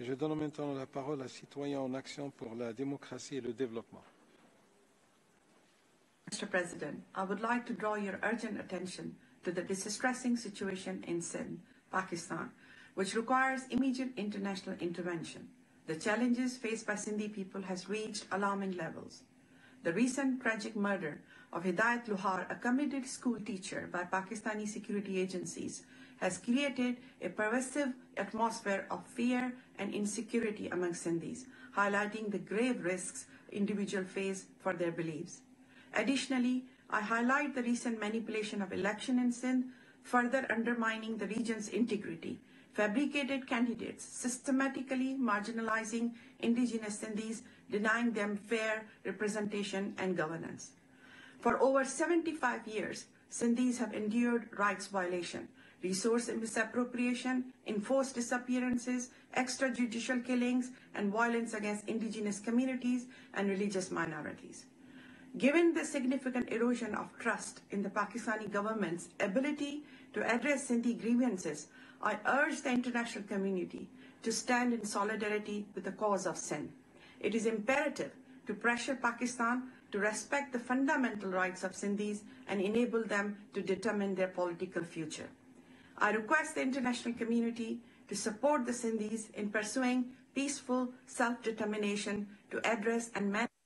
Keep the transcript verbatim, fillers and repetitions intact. Et je donne maintenant la parole à Citoyens en action pour la démocratie et le développement. Mister President, I would like to draw your urgent attention to the distressing situation in Sindh, Pakistan, which requires immediate international intervention. The challenges faced by Sindhi people has reached alarming levels. The recent tragic murder of Hidayat Lohar, a committed school teacher, by Pakistani security agencies has created a pervasive atmosphere of fear and insecurity among Sindhis, highlighting the grave risks individuals face for their beliefs. Additionally, I highlight the recent manipulation of election in Sindh, further undermining the region's integrity. Fabricated candidates systematically marginalizing indigenous Sindhis, denying them fair representation and governance. For over seventy-five years, Sindhis have endured rights violation, resource misappropriation, enforced disappearances, extrajudicial killings, and violence against indigenous communities and religious minorities. Given the significant erosion of trust in the Pakistani government's ability to address Sindhi grievances, I urge the international community to stand in solidarity with the cause of Sindh. It is imperative to pressure Pakistan to respect the fundamental rights of Sindhis and enable them to determine their political future. I request the international community to support the Sindhis in pursuing peaceful self-determination to address and manage